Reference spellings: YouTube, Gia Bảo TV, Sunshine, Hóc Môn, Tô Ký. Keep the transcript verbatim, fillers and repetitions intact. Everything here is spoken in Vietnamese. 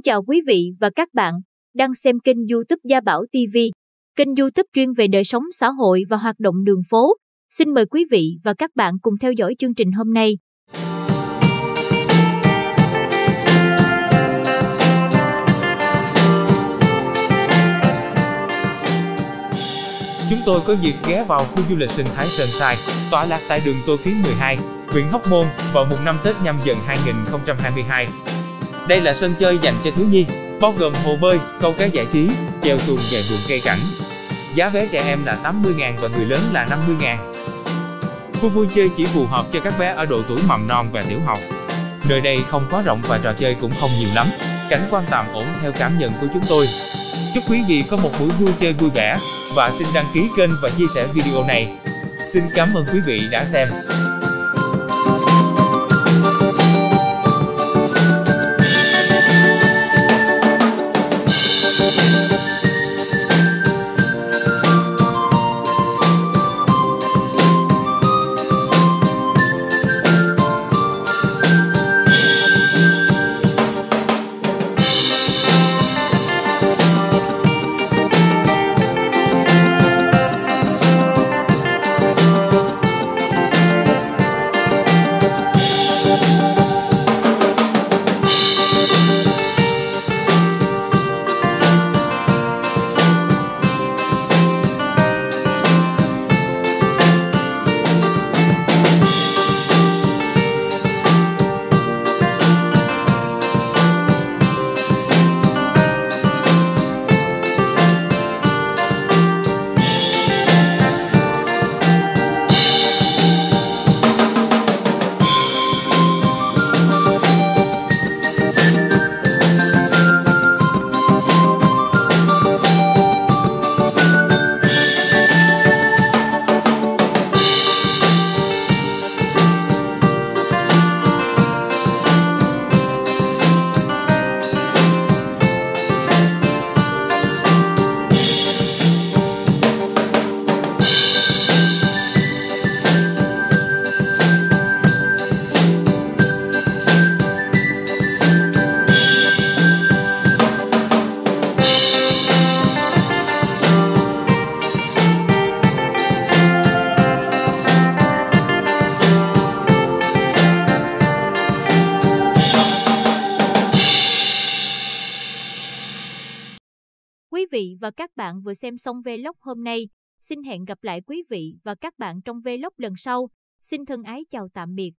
Xin chào quý vị và các bạn đang xem kênh YouTube Gia Bảo ti vi, kênh YouTube chuyên về đời sống xã hội và hoạt động đường phố. Xin mời quý vị và các bạn cùng theo dõi chương trình hôm nay. Chúng tôi có dịp ghé vào khu du lịch sinh thái Sunshine, tọa lạc tại đường Tô Ký mười hai, huyện Hóc Môn vào mùng năm Tết Nhâm Dần hai nghìn không trăm hai mươi hai. Đây là sân chơi dành cho thiếu nhi, bao gồm hồ bơi, câu cá giải trí, chèo tuồng, nhảy buồm cây cảnh. Giá vé trẻ em là tám mươi ngàn và người lớn là năm mươi ngàn. Khu vui chơi chỉ phù hợp cho các bé ở độ tuổi mầm non và tiểu học. Nơi đây không quá rộng và trò chơi cũng không nhiều lắm. Cảnh quan tạm ổn theo cảm nhận của chúng tôi. Chúc quý vị có một buổi vui chơi vui vẻ và xin đăng ký kênh và chia sẻ video này. Xin cảm ơn quý vị đã xem. Quý vị và các bạn vừa xem xong vlog hôm nay, xin hẹn gặp lại quý vị và các bạn trong vlog lần sau. Xin thân ái chào tạm biệt.